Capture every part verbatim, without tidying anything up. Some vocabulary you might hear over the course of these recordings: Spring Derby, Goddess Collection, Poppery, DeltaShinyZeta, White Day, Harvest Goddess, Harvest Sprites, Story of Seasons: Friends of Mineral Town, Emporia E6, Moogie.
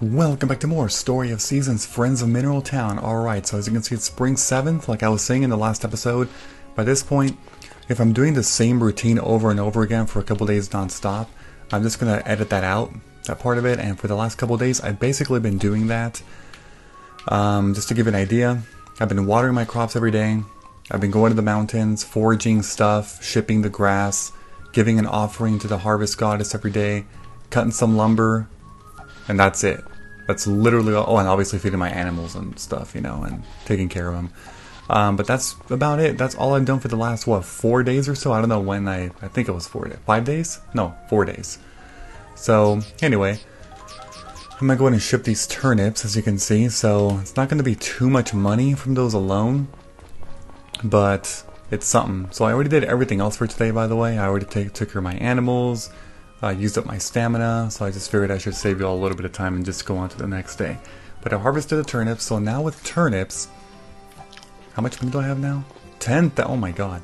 Welcome back to more Story of Seasons, Friends of Mineral Town. Alright, so as you can see, it's Spring seventh, like I was saying in the last episode. By this point, if I'm doing the same routine over and over again for a couple days non-stop, I'm just going to edit that out, that part of it. And for the last couple days, I've basically been doing that. Um, just to give you an idea, I've been watering my crops every day. I've been going to the mountains, foraging stuff, shipping the grass, giving an offering to the Harvest Goddess every day, cutting some lumber, and that's it. That's literally all. Oh, and obviously feeding my animals and stuff, you know, and taking care of them. Um, but that's about it. That's all I've done for the last, what, four days or so? I don't know when I... I think it was four days. Five days? No, four days. So, anyway, I'm going to go ahead and ship these turnips, as you can see. So, it's not going to be too much money from those alone, but it's something. So, I already did everything else for today, by the way. I already take, took care of my animals. I uh, used up my stamina, so I just figured I should save you all a little bit of time and just go on to the next day. But I harvested the turnips, so now with turnips... How much money do I have now? ten? Oh my god.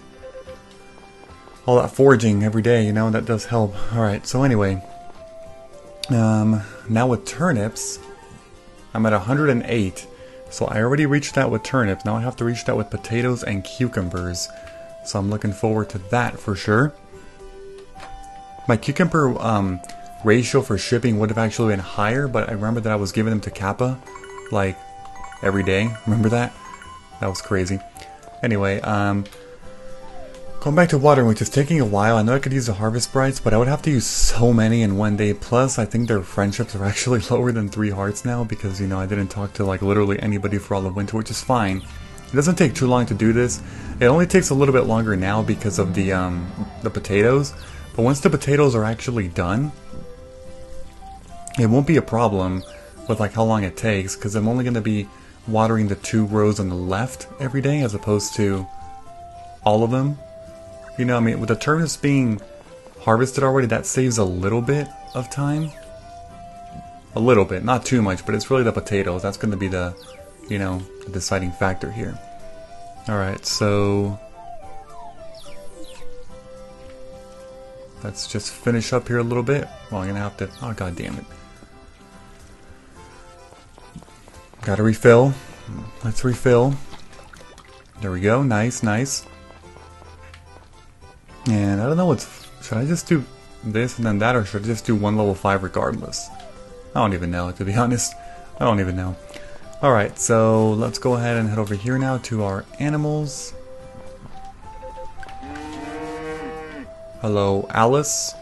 All that foraging every day, you know, that does help. Alright, so anyway. Um, now with turnips, I'm at one hundred eight. So I already reached that with turnips. Now I have to reach that with potatoes and cucumbers. So I'm looking forward to that for sure. My cucumber um, ratio for shipping would have actually been higher, but I remember that I was giving them to Kappa, like, every day. Remember that? That was crazy. Anyway, um, going back to watering, which is taking a while. I know I could use the Harvest Sprites, but I would have to use so many in one day. Plus, I think their friendships are actually lower than three hearts now, because, you know, I didn't talk to, like, literally anybody for all of winter, which is fine. It doesn't take too long to do this. It only takes a little bit longer now because of the, um, the potatoes. But once the potatoes are actually done, it won't be a problem with like how long it takes, because I'm only going to be watering the two rows on the left every day as opposed to all of them. You know, I mean, with the turnips being harvested already, that saves a little bit of time. A little bit, not too much, but it's really the potatoes. That's going to be the, you know, the deciding factor here. Alright, so... let's just finish up here a little bit. Well, I'm gonna have to. Oh, god damn it. Gotta refill. Let's refill. There we go. Nice, nice. And I don't know what's. Should I just do this and then that, or should I just do one level five regardless? I don't even know, to be honest. I don't even know. Alright, so let's go ahead and head over here now to our animals. Hello, Alice.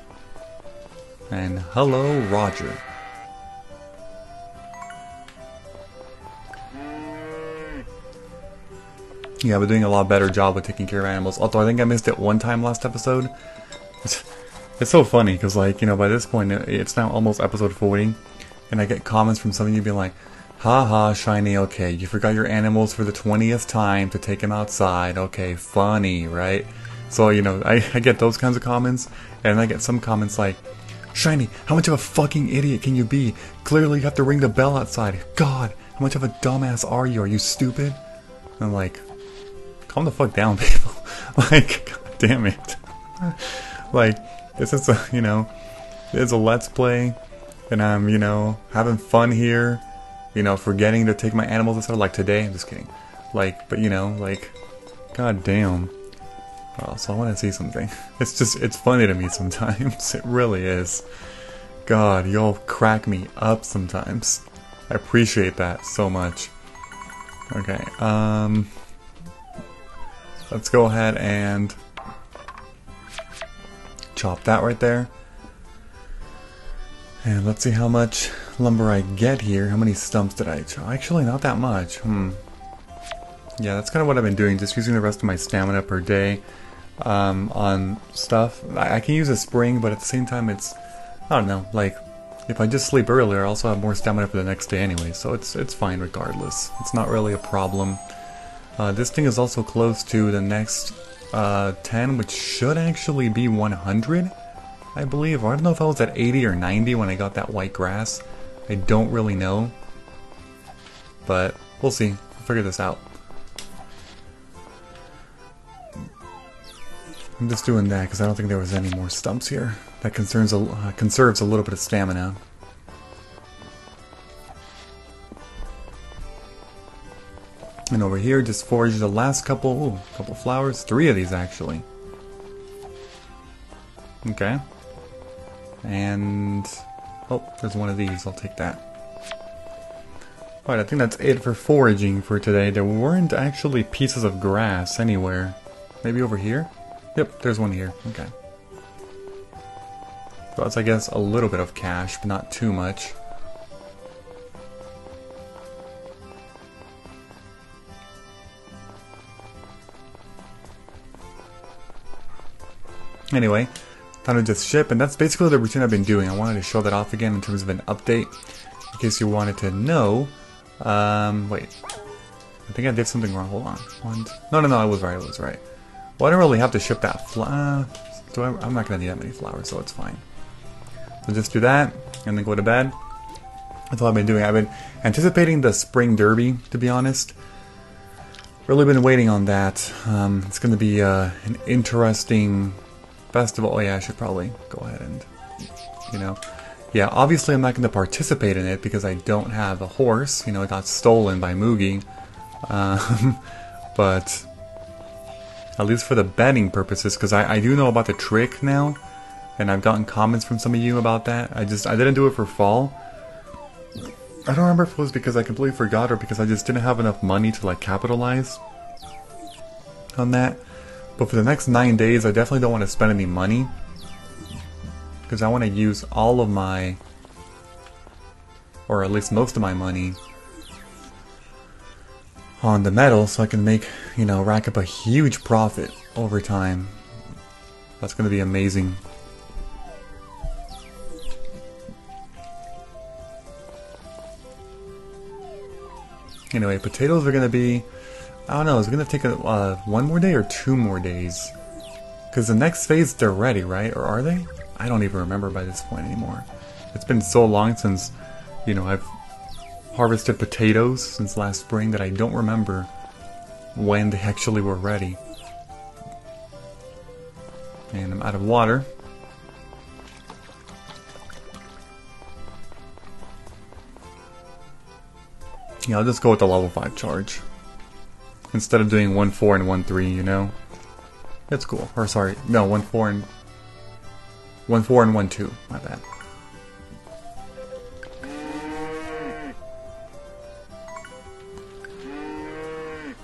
And hello, Roger. Yeah, we're doing a lot better job with taking care of animals. Although I think I missed it one time last episode. It's, it's so funny, because, like, you know, by this point, it's now almost episode forty. And I get comments from some of you being like, haha, shiny, okay, you forgot your animals for the twentieth time to take them outside. Okay, funny, right? So, you know, I, I get those kinds of comments, and I get some comments like, Shiny, how much of a fucking idiot can you be? Clearly you have to ring the bell outside. God, how much of a dumbass are you? Are you stupid? And I'm like, calm the fuck down, people. Like, god damn it. Like, this is a, you know, it's a Let's Play, and I'm, you know, having fun here, you know, forgetting to take my animals outside, like today. I'm just kidding. Like, but, you know, like, god damn. Oh, so I want to see something. It's just, it's funny to me sometimes. It really is. God, y'all crack me up sometimes. I appreciate that so much. Okay, um... let's go ahead and... chop that right there. And let's see how much lumber I get here. How many stumps did I chop? Actually, not that much. Hmm. Yeah, that's kind of what I've been doing. Just using the rest of my stamina per day. Um, on stuff. I, I can use a spring, but at the same time it's... I don't know, like... if I just sleep earlier, I also have more stamina for the next day anyway, so it's it's fine regardless. It's not really a problem. Uh, this thing is also close to the next uh, ten, which should actually be one hundred, I believe. I don't know if I was at eighty or ninety when I got that white grass. I don't really know. But, we'll see. We'll figure this out. I'm just doing that because I don't think there was any more stumps here. That concerns a, uh, conserves a little bit of stamina. And over here, just forage the last couple, ooh, couple flowers. Three of these, actually. Okay. And... oh, there's one of these. I'll take that. Alright, I think that's it for foraging for today. There weren't actually pieces of grass anywhere. Maybe over here? Yep, there's one here. Okay. So that's, I guess, a little bit of cash, but not too much. Anyway, time to just ship, and that's basically the routine I've been doing. I wanted to show that off again in terms of an update, in case you wanted to know. Um, wait, I think I did something wrong. Hold on. One, two. No, no, no, I was right. I was right. Well, I don't really have to ship that flower. So I'm not going to need that many flowers, so it's fine. So just do that, and then go to bed. That's all I've been doing. I've been anticipating the Spring Derby, to be honest. Really been waiting on that. Um, it's going to be uh, an interesting... festival. Oh yeah, I should probably go ahead and, you know, yeah, obviously I'm not going to participate in it because I don't have a horse, you know, it got stolen by Moogie, um, but at least for the betting purposes, because I, I do know about the trick now, and I've gotten comments from some of you about that. I just, I didn't do it for fall. I don't remember if it was because I completely forgot or because I just didn't have enough money to like capitalize on that. But for the next nine days, I definitely don't want to spend any money, because I want to use all of my, or at least most of my money, on the metal, so I can make, you know, rack up a huge profit over time. That's going to be amazing. Anyway, potatoes are going to be... I don't know, it's gonna take a, uh, one more day or two more days? Because the next phase, they're ready, right? Or are they? I don't even remember by this point anymore. It's been so long since, you know, I've harvested potatoes since last spring that I don't remember when they actually were ready. And I'm out of water. Yeah, I'll just go with the level five charge. Instead of doing one four and one three, you know? That's cool. Or sorry, no, one four and... one four and one two, my bad.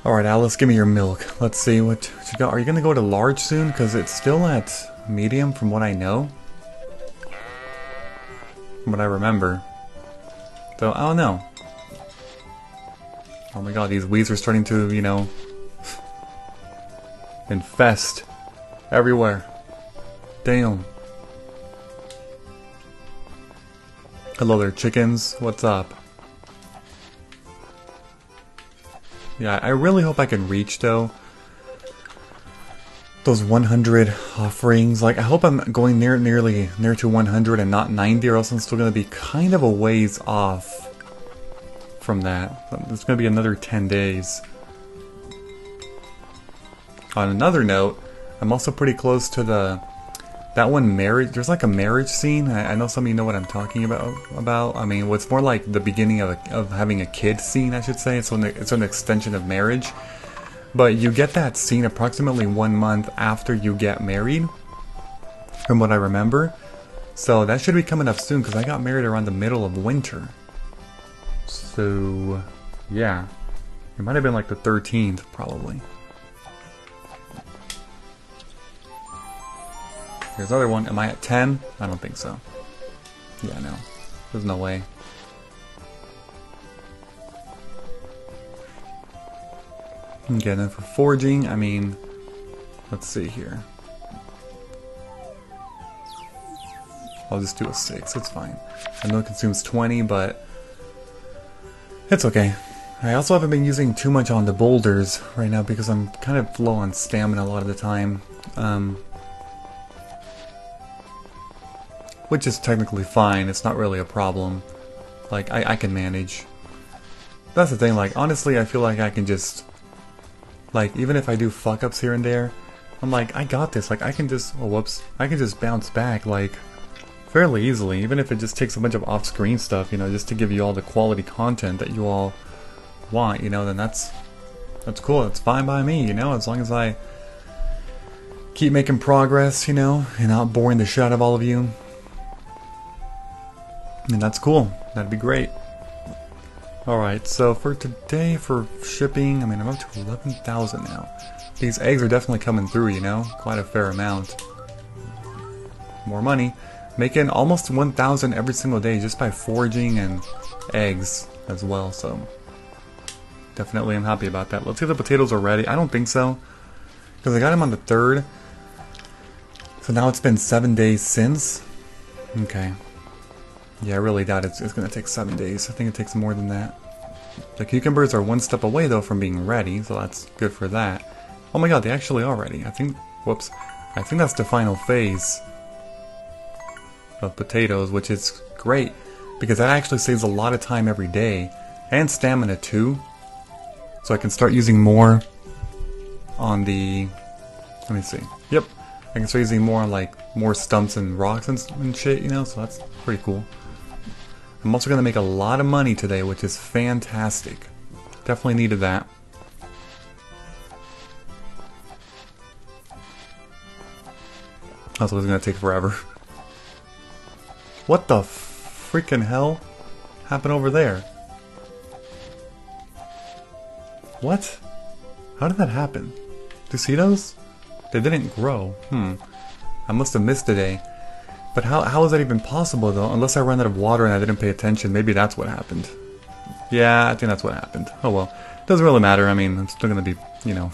Alright, Alice, give me your milk. Let's see what you got. Are you gonna go to large soon? Because it's still at medium from what I know. From what I remember. So, I don't know. Oh my god, these weeds are starting to, you know, infest everywhere. Damn. Hello there, chickens. What's up? Yeah, I really hope I can reach, though, those one hundred offerings. Like, I hope I'm going near, nearly near to one hundred and not ninety, or else I'm still going to be kind of a ways off from that. It's gonna be another ten days. On another note, I'm also pretty close to the that one marriage. There's like a marriage scene. I, I know some of you know what I'm talking about. About I mean, what's more like the beginning of a, of having a kid scene, I should say. It's an it's an extension of marriage, but you get that scene approximately one month after you get married, from what I remember. So that should be coming up soon because I got married around the middle of winter. So, yeah, it might have been like the thirteenth, probably. Here's another one. Am I at ten? I don't think so. Yeah, no. There's no way. Okay, then for foraging, I mean, let's see here. I'll just do a six, it's fine. I know it consumes twenty, but... it's okay. I also haven't been using too much on the boulders right now because I'm kind of low on stamina a lot of the time. Um, which is technically fine, it's not really a problem. Like, I, I can manage. That's the thing, like, honestly I feel like I can just... like, even if I do fuck-ups here and there, I'm like, I got this, like, I can just... oh, whoops. I can just bounce back, like... fairly easily, even if it just takes a bunch of off-screen stuff, you know, just to give you all the quality content that you all want, you know, then that's That's cool. That's fine by me, you know, as long as I keep making progress, you know, and not boring the shit out of all of you. And that's cool. That'd be great. Alright, so for today, for shipping, I mean, I'm up to eleven thousand now. These eggs are definitely coming through, you know, quite a fair amount. More money. Making almost one thousand every single day just by foraging and eggs as well, so definitely I'm happy about that. Let's see if the potatoes are ready. I don't think so, because I got them on the third. So now it's been seven days since. Okay. Yeah, I really doubt it's, it's going to take seven days. I think it takes more than that. The cucumbers are one step away, though, from being ready, so that's good for that. Oh my god, they actually are ready. I think, whoops, I think that's the final phase of potatoes, which is great, because that actually saves a lot of time every day, and stamina too. So I can start using more on the, let me see, yep, I can start using more on like, more stumps and rocks and, and shit, you know, so that's pretty cool. I'm also going to make a lot of money today, which is fantastic. Definitely needed that. That's what it's going to take forever. What the freaking hell happened over there? What? How did that happen? Do you see those? They didn't grow. Hmm. I must have missed today. But how, how is that even possible, though? Unless I ran out of water and I didn't pay attention. Maybe that's what happened. Yeah, I think that's what happened. Oh well. Doesn't really matter. I mean, I'm still going to be, you know,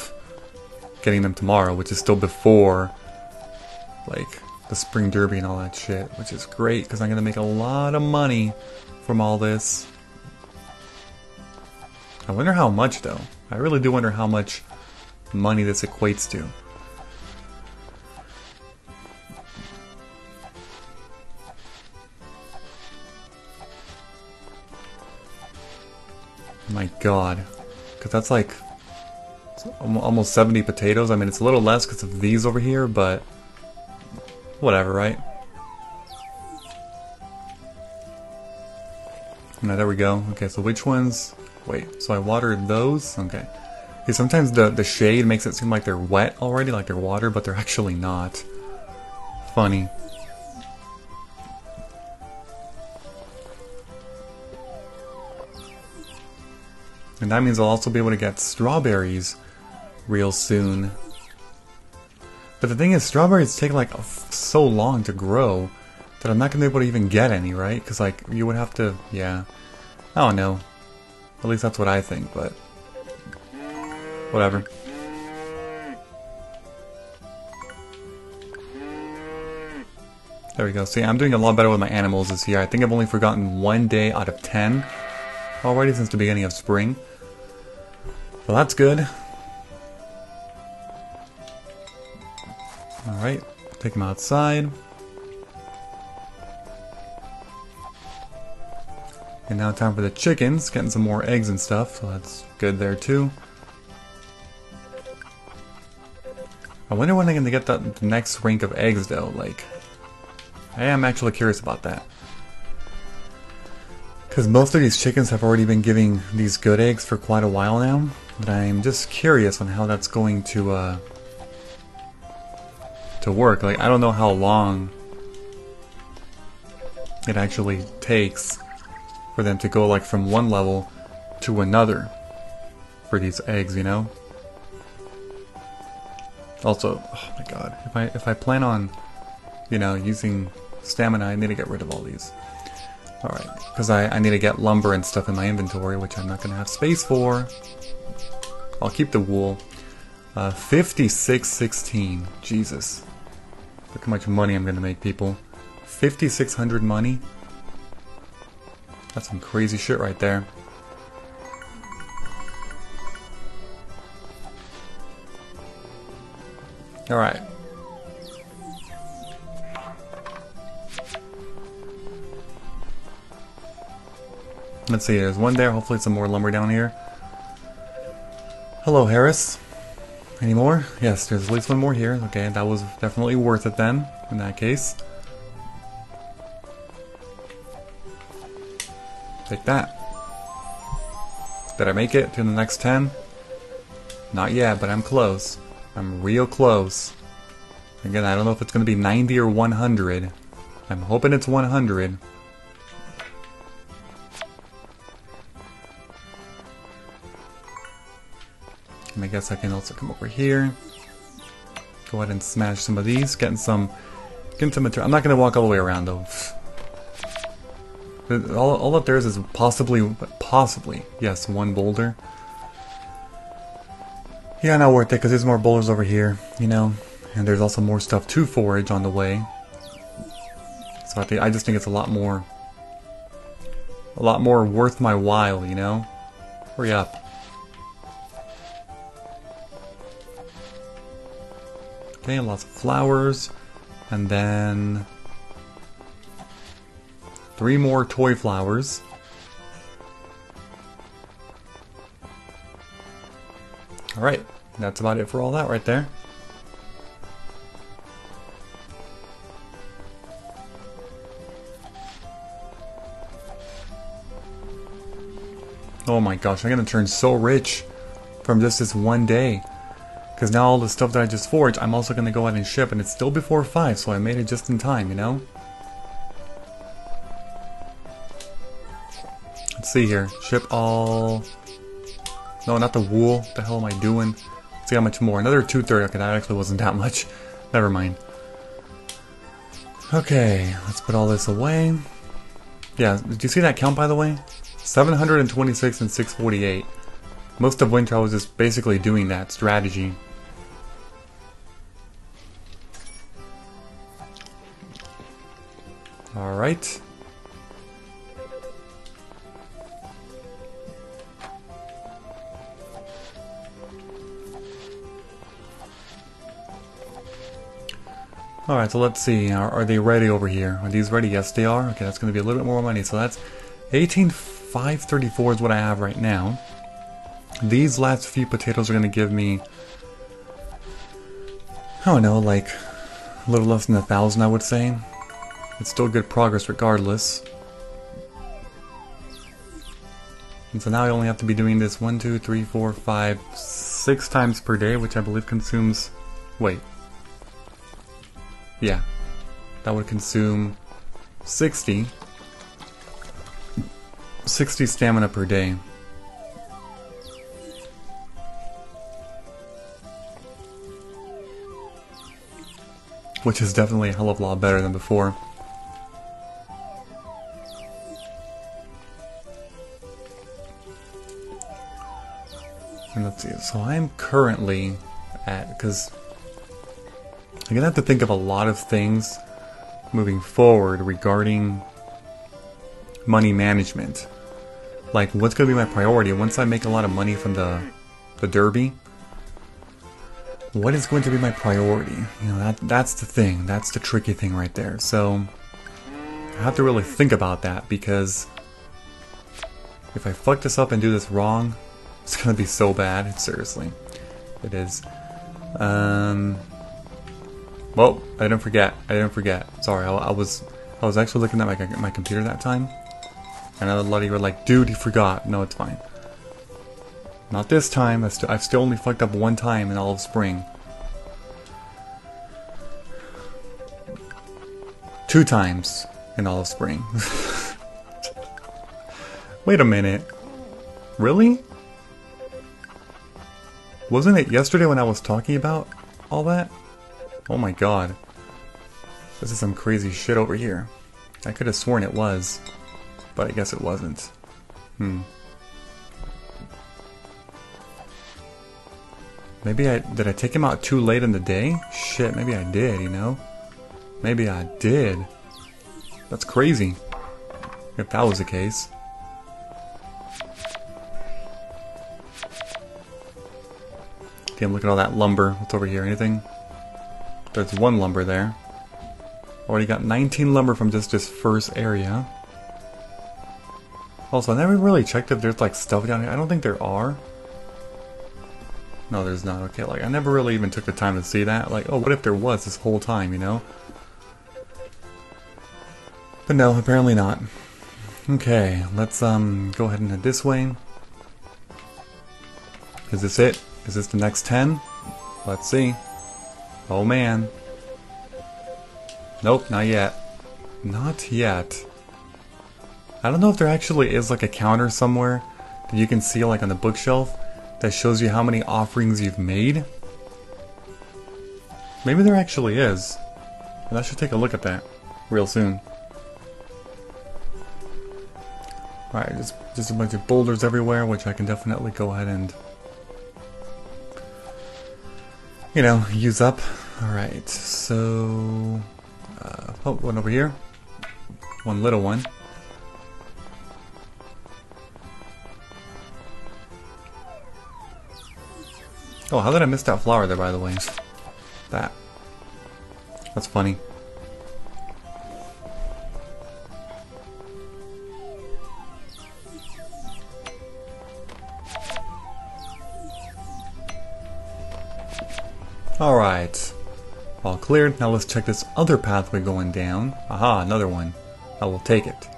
getting them tomorrow, which is still before, like, the Spring Derby and all that shit, which is great because I'm gonna make a lot of money from all this. I wonder how much, though. I really do wonder how much money this equates to. My god, because that's like almost seventy potatoes. I mean, it's a little less because of these over here, but whatever, right? No, there we go. Okay, so which ones? Wait, so I watered those? Okay. See, sometimes the, the shade makes it seem like they're wet already, like they're water, but they're actually not. Funny. And that means I'll also be able to get strawberries real soon. But the thing is, strawberries take like so long to grow that I'm not going to be able to even get any, right? Because like, you would have to, yeah. I don't know. At least that's what I think, but whatever. There we go. See, I'm doing a lot better with my animals this year. I think I've only forgotten one day out of ten already since the beginning of spring. So that's good. Alright, take them outside. And now time for the chickens, getting some more eggs and stuff, so that's good there too. I wonder when I'm going to get that, the next rank of eggs though, like, I am actually curious about that. Because most of these chickens have already been giving these good eggs for quite a while now, but I'm just curious on how that's going to, uh, to work. Like, I don't know how long it actually takes for them to go like from one level to another for these eggs, you know? Also, oh my god, if I if I plan on, you know, using stamina, I need to get rid of all these. Alright, because I, I need to get lumber and stuff in my inventory, which I'm not going to have space for. I'll keep the wool. Uh, fifty-six sixteen, Jesus. Look how much money I'm gonna make, people. fifty-six hundred money? That's some crazy shit right there. Alright. Let's see, there's one there. Hopefully some more lumber down here. Hello, Harris. Any more? Yes, there's at least one more here. Okay, that was definitely worth it then, in that case. Take that. Did I make it to the next ten? Not yet, but I'm close. I'm real close. Again, I don't know if it's going to be ninety or one hundred. I'm hoping it's one hundred. And I guess I can also come over here. Go ahead and smash some of these. Getting some... Getting some material. I'm not going to walk all the way around, though. All, all up there is is possibly... Possibly, yes, one boulder. Yeah, not worth it, because there's more boulders over here, you know? And there's also more stuff to forage on the way. So I, think, I just think it's a lot more... A lot more worth my while, you know? Hurry up. Okay, lots of flowers. And then... Three more toy flowers. Alright, that's about it for all that right there. Oh my gosh, I'm gonna turn so rich from just this one day. Because now all the stuff that I just forged, I'm also gonna go out and ship, and it's still before five, so I made it just in time, you know? Let's see here. Ship all... No, not the wool. What the hell am I doing? Let's see how much more. Another two thirty. Okay, that actually wasn't that much. Never mind. Okay, let's put all this away. Yeah, did you see that count, by the way? seven hundred twenty-six and six forty-eight. Most of winter I was just basically doing that strategy. Alright. Alright, so let's see. Are, are they ready over here? Are these ready? Yes, they are. Okay, that's going to be a little bit more money. So that's eighteen thousand five hundred thirty-four is what I have right now. These last few potatoes are going to give me, I don't know, like a little less than a thousand, I would say. It's still good progress regardless. And so now I only have to be doing this one, two, three, four, five, six times per day, which I believe consumes... Wait. Yeah, that would consume sixty stamina per day. Which is definitely a hell of a lot better than before. And let's see, so I'm currently at, because... I'm gonna have to think of a lot of things moving forward regarding money management. Like, what's gonna be my priority once I make a lot of money from the the derby? What is going to be my priority? You know, that that's the thing. That's the tricky thing right there. So I have to really think about that, because if I fuck this up and do this wrong, it's gonna be so bad. Seriously, it is. Um. Well, I didn't forget. I didn't forget. Sorry, I, I was I was actually looking at my, my computer that time. And a lot of you were like, dude, you forgot. No, it's fine. Not this time. I st I've still only fucked up one time in all of spring. Two times in all of spring. Wait a minute. Really? Wasn't it yesterday when I was talking about all that? Oh my god. This is some crazy shit over here. I could have sworn it was, but I guess it wasn't. Hmm. Maybe I... Did I take him out too late in the day? Shit, maybe I did, you know? Maybe I did. That's crazy. If that was the case. Damn, look at all that lumber. What's over here? Anything? There's one lumber there. Already got nineteen lumber from just this first area. Also, I never really checked if there's like stuff down here. I don't think there are. No, there's not. Okay, like I never really even took the time to see that. Like, oh, what if there was this whole time, you know? But no, apparently not. Okay, let's um go ahead and head this way. Is this it? Is this the next ten? Let's see. Oh man. Nope, not yet. Not yet. I don't know if there actually is like a counter somewhere that you can see like on the bookshelf that shows you how many offerings you've made. Maybe there actually is. And I should take a look at that real soon. Alright, just, just a bunch of boulders everywhere, which I can definitely go ahead and, you know, use up. Alright, so... Uh, oh, one over here. One little one. Oh, how did I miss that flower there, by the way? That. That's funny. Alright. All cleared. Now let's check this other pathway going down. Aha, another one. I will take it.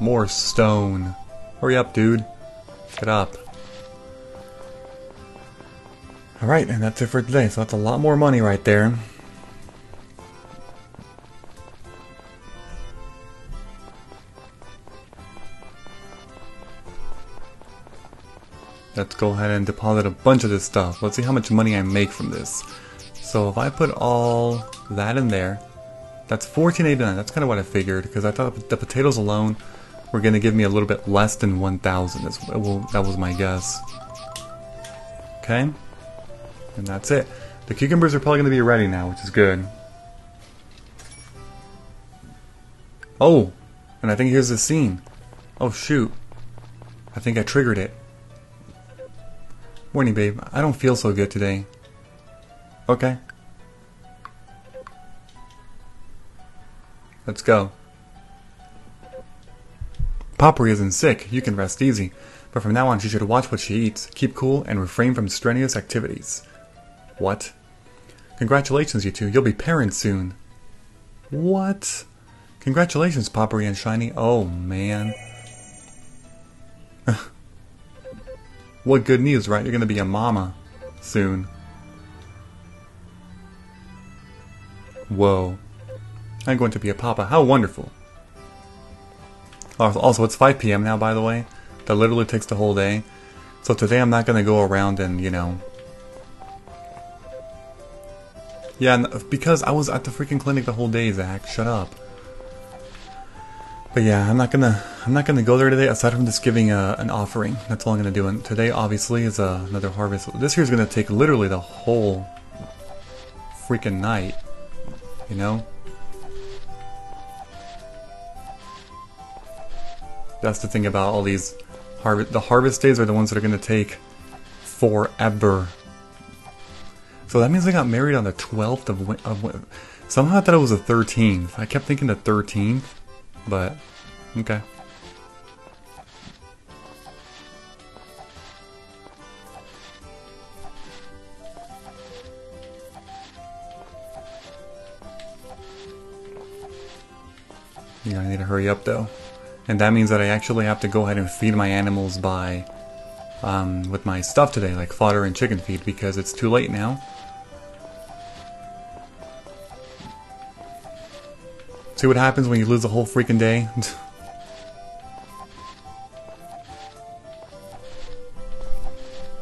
More stone. Hurry up, dude. Get up. Alright, and that's it for today. So that's a lot more money right there. Let's go ahead and deposit a bunch of this stuff. Let's see how much money I make from this. So if I put all that in there, that's fourteen eighty-nine. That's kind of what I figured, because I thought the potatoes alone were going to give me a little bit less than one thousand. That was my guess. Okay. And that's it. The cucumbers are probably going to be ready now, which is good. Oh! And I think here's the scene. Oh shoot. I think I triggered it. Morning, babe. I don't feel so good today. Okay. Let's go. Poppery isn't sick. You can rest easy. But from now on, she should watch what she eats, keep cool, and refrain from strenuous activities. What? Congratulations, you two. You'll be parents soon. What? Congratulations, Poppery and Shiny. Oh, man. What good news, right? You're going to be a mama soon. Whoa. I'm going to be a papa. How wonderful. Also, it's five P M now, by the way. That literally takes the whole day. So today I'm not going to go around and, you know... Yeah, because I was at the freaking clinic the whole day, Zach. Shut up. But yeah, I'm not gonna, I'm not gonna go there today. Aside from just giving a, an offering, that's all I'm gonna do. And today, obviously, is a, another harvest. This here's gonna take literally the whole freaking night, you know. That's the thing about all these harvest. The harvest days are the ones that are gonna take forever. So that means I got married on the twelfth of, of somehow I thought it was the thirteenth. I kept thinking the thirteenth. But, okay. Yeah, I need to hurry up though. And that means that I actually have to go ahead and feed my animals by, um, with my stuff today, like fodder and chicken feed, because it's too late now. See what happens when you lose the whole freaking day?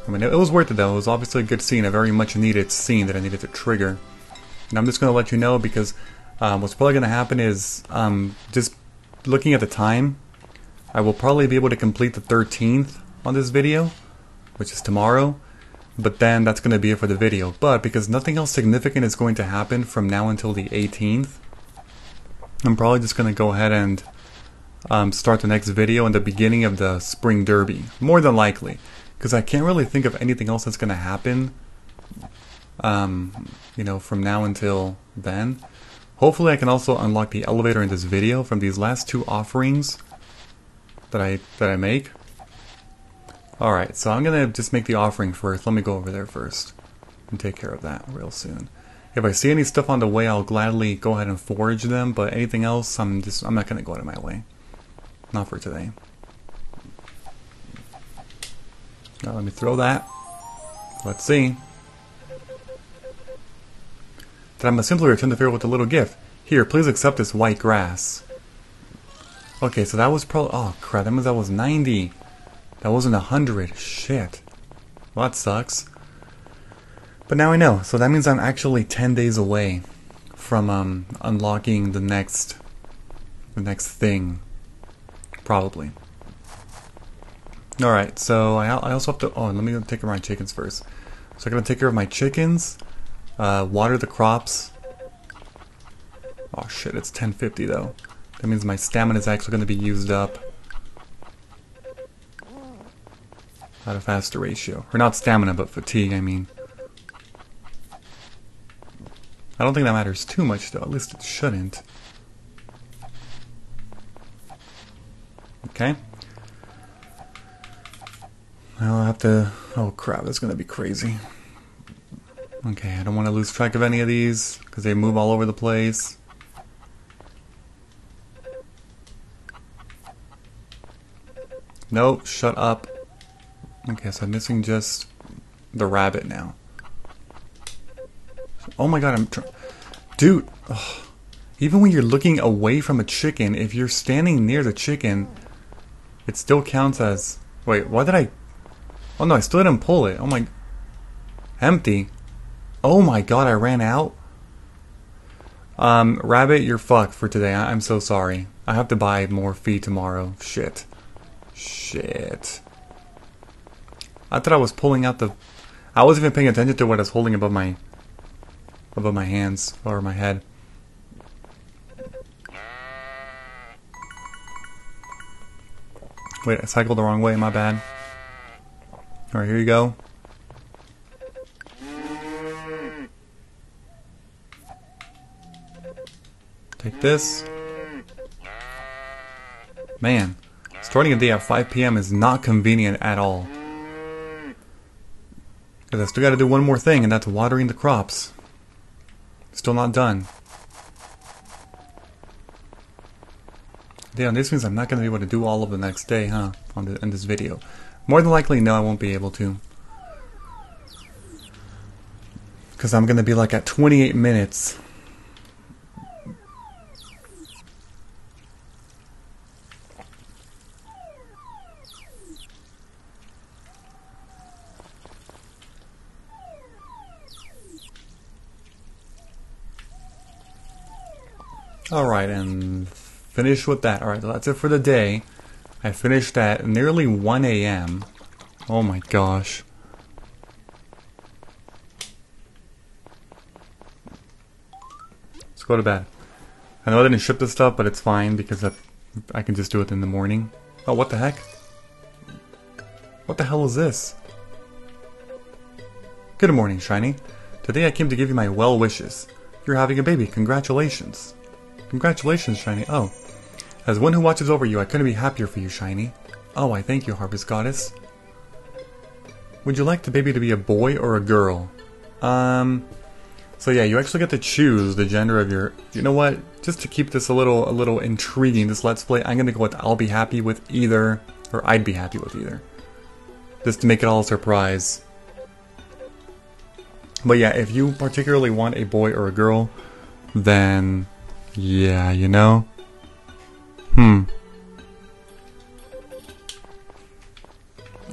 I mean, it was worth it though. It was obviously a good scene, a very much needed scene that I needed to trigger. And I'm just going to let you know because um, what's probably going to happen is, um, just looking at the time, I will probably be able to complete the thirteenth on this video, which is tomorrow. But then that's going to be it for the video. But because nothing else significant is going to happen from now until the eighteenth, I'm probably just going to go ahead and um, start the next video in the beginning of the Spring Derby. More than likely. Because I can't really think of anything else that's going to happen. Um, you know, from now until then. Hopefully I can also unlock the elevator in this video from these last two offerings that I, that I make. Alright, so I'm going to just make the offering first. Let me go over there first and take care of that real soon. If I see any stuff on the way, I'll gladly go ahead and forage them, but anything else, I'm just, I'm not going to go out of my way. Not for today. Now let me throw that. Let's see. Then I must simply return the favor with a little gift. Here, please accept this white grass. Okay, so that was probably... Oh, crap. That means that was ninety. That wasn't one hundred. Shit. Well, that sucks. But now I know. So that means I'm actually ten days away from um, unlocking the next... The next thing. Probably. Alright, so I, I also have to... Oh, let me take care of my chickens first. So I'm going to take care of my chickens. Uh, water the crops. Oh, shit. It's ten fifty, though. That means my stamina is actually going to be used up at a faster ratio. Or not stamina, but fatigue, I mean. I don't think that matters too much, though. At least it shouldn't. Okay. I'll have to... Oh, crap. That's going to be crazy. Okay, I don't want to lose track of any of these, because they move all over the place. Nope, shut up. Okay, so I'm missing just the rabbit now. Oh my god, I'm tr- Dude, ugh. Even when you're looking away from a chicken, if you're standing near the chicken, it still counts as... Wait, why did I... Oh no, I still didn't pull it. Oh my... Empty. Oh my god, I ran out? Um, rabbit, you're fucked for today. I I'm so sorry. I have to buy more feed tomorrow. Shit. Shit. I thought I was pulling out the... I wasn't even paying attention to what I was holding above my... Above my hands, or my head. Wait, I cycled the wrong way, my bad. Alright, here you go. Take this. Man. Starting a day at five p m is not convenient at all. Because I still gotta do one more thing, and that's watering the crops. Still not done. Damn, this means I'm not gonna be able to do all of the next day, huh? On the, in this video. More than likely, no, I won't be able to. Because I'm gonna be like at twenty-eight minutes. Alright, and finish with that. Alright, so that's it for the day. I finished at nearly one a m Oh my gosh. Let's go to bed. I know I didn't ship this stuff, but it's fine because I, I can just do it in the morning. Oh, what the heck? What the hell is this? Good morning, Shiny. Today I came to give you my well wishes. You're having a baby. Congratulations. Congratulations, Shiny. Oh. As one who watches over you, I couldn't be happier for you, Shiny. Oh, I thank you, Harvest Goddess. Would you like the baby to be a boy or a girl? Um... So yeah, you actually get to choose the gender of your... You know what? Just to keep this a little a little intriguing, this Let's Play, I'm gonna go with I'll be happy with either, or I'd be happy with either. Just to make it all a surprise. But yeah, if you particularly want a boy or a girl, then... Yeah, you know? Hmm.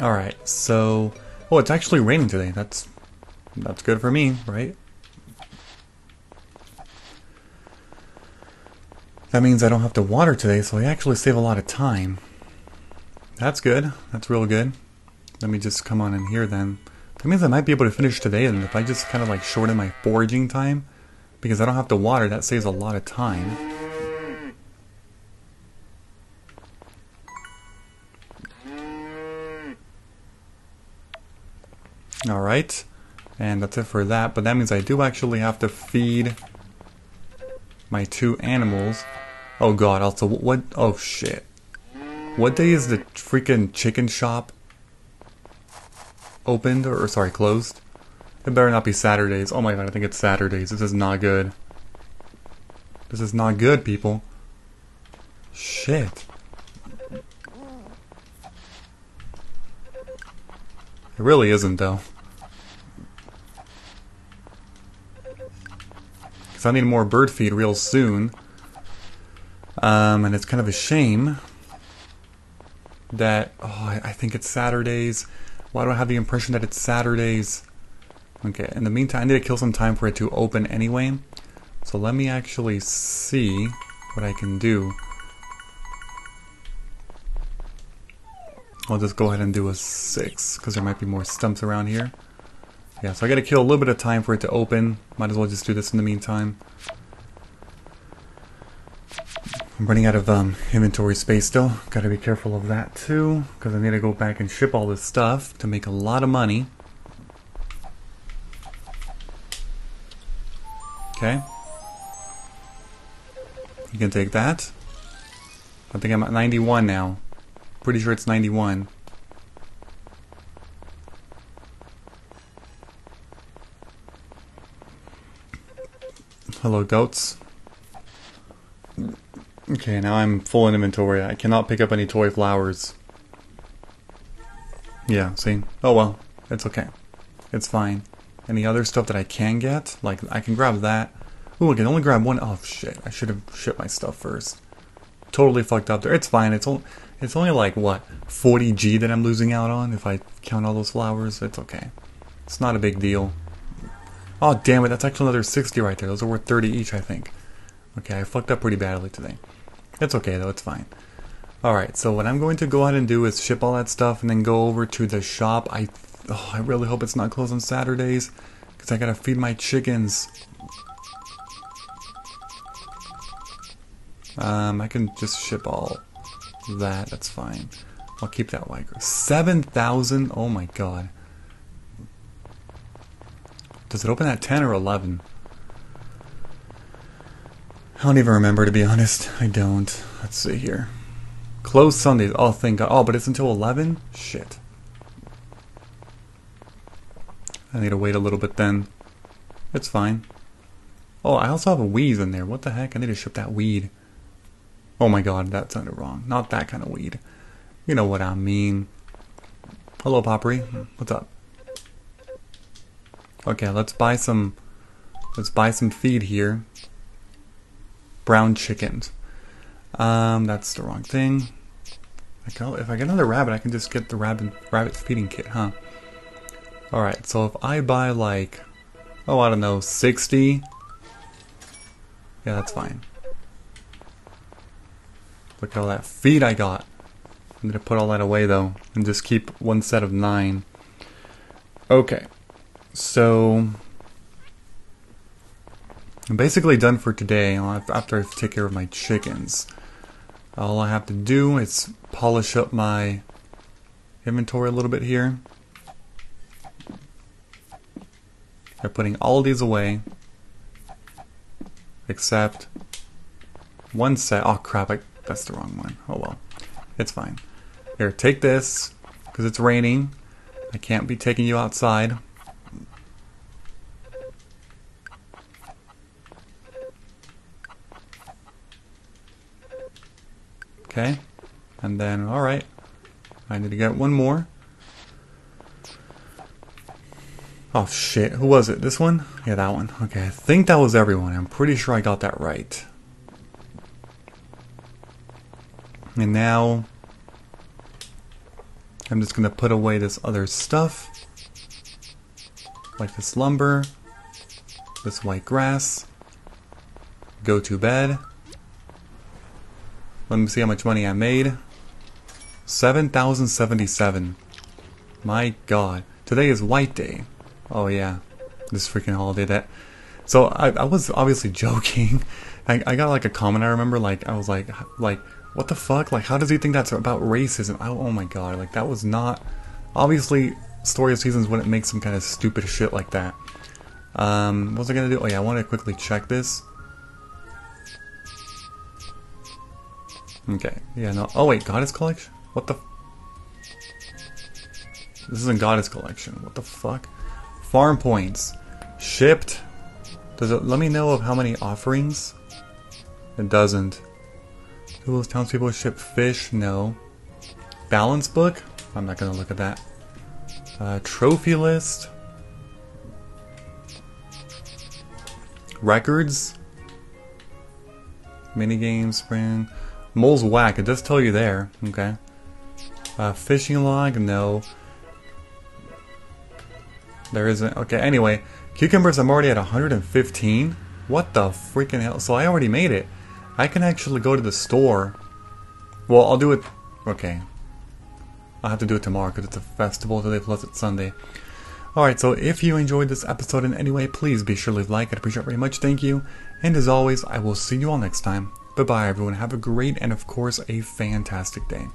Alright, so... Oh, it's actually raining today. That's... That's good for me, right? That means I don't have to water today, so I actually save a lot of time. That's good. That's real good. Let me just come on in here then. That means I might be able to finish today, and if I just kind of like shorten my foraging time... Because I don't have to water, that saves a lot of time. Alright, and that's it for that, but that means I do actually have to feed my two animals. Oh god, also, what, oh shit. What day is the freaking chicken shop opened, or, or sorry, closed? It better not be Saturdays. Oh my god, I think it's Saturdays. This is not good. This is not good, people. Shit. It really isn't, though. Because I need more bird feed real soon. Um, and it's kind of a shame that... Oh, I think it's Saturdays. Why do I have the impression that it's Saturdays? Okay, in the meantime, I need to kill some time for it to open anyway. So let me actually see what I can do. I'll just go ahead and do a six, because there might be more stumps around here. Yeah, so I gotta kill a little bit of time for it to open. Might as well just do this in the meantime. I'm running out of um, inventory space still. Gotta be careful of that too, because I need to go back and ship all this stuff to make a lot of money. Okay. You can take that. I think I'm at ninety-one now. Pretty sure it's ninety-one. Hello, goats. Okay, now I'm full in inventory. I cannot pick up any toy flowers. Yeah, see? Oh well, it's okay. It's fine. Any other stuff that I can get? Like, I can grab that. Ooh, I can only grab one. Oh shit, I should have shipped my stuff first. Totally fucked up there. It's fine. It's only, it's only like, what, forty G that I'm losing out on if I count all those flowers? It's okay. It's not a big deal. Oh damn it, that's actually another sixty right there. Those are worth thirty each, I think. Okay, I fucked up pretty badly today. It's okay though, it's fine. Alright, so what I'm going to go ahead and do is ship all that stuff and then go over to the shop. I oh, I really hope it's not closed on Saturdays, because I gotta feed my chickens. Um, I can just ship all that, that's fine. I'll keep that white grass. seven thousand? Oh my god. Does it open at ten or eleven? I don't even remember, to be honest. I don't. Let's see here. Closed Sundays. Oh, thank God. Oh, but it's until eleven? Shit. I need to wait a little bit then. It's fine. Oh, I also have a wheeze in there. What the heck? I need to ship that weed. Oh my god, that sounded wrong. Not that kind of weed. You know what I mean. Hello, Poppery. What's up? Okay, let's buy some... Let's buy some feed here. Brown chickens. Um, that's the wrong thing. If I get another rabbit, I can just get the rabbit rabbit feeding kit, huh? Alright, so if I buy like, oh, I don't know, sixty? Yeah, that's fine. Look at all that feed I got. I'm gonna put all that away though, and just keep one set of nine. Okay, so... I'm basically done for today after I take care of my chickens. All I have to do is polish up my inventory a little bit here. By putting all these away. Except one set. Oh crap, I, that's the wrong one. Oh well, it's fine. Here, take this, because it's raining. I can't be taking you outside. Okay, and then, alright, I need to get one more. Oh shit, who was it? This one? Yeah, that one. Okay, I think that was everyone. I'm pretty sure I got that right. And now, I'm just going to put away this other stuff. Like this lumber, this white grass, go to bed. Let me see how much money I made. seven thousand seventy-seven. My god. Today is White Day. Oh yeah. This freaking holiday that... So I, I was obviously joking. I, I got like a comment I remember. Like I was like, like what the fuck? Like how does he think that's about racism? I, oh my god. Like that was not... Obviously Story of Seasons wouldn't make some kind of stupid shit like that. Um, what was I gonna do? Oh yeah, I wanted to quickly check this. Okay, yeah, no. Oh, wait, Goddess Collection? What the? F this isn't Goddess Collection. What the fuck? Farm points. Shipped. Does it let me know of how many offerings? It doesn't. Who will townspeople ship fish? No. Balance book? I'm not gonna look at that. Uh, trophy list. Records. Minigame, spring. Mole's Whack, it does tell you there. Okay. Uh, fishing log, no. There isn't. Okay, anyway. Cucumbers, I'm already at one hundred fifteen. What the freaking hell? So I already made it. I can actually go to the store. Well, I'll do it. Okay. I'll have to do it tomorrow because it's a festival today plus it's Sunday. Alright, so if you enjoyed this episode in any way, please be sure to leave a like. I'd appreciate it very much. Thank you. And as always, I will see you all next time. Bye-bye, everyone. Have a great and, of course, a fantastic day.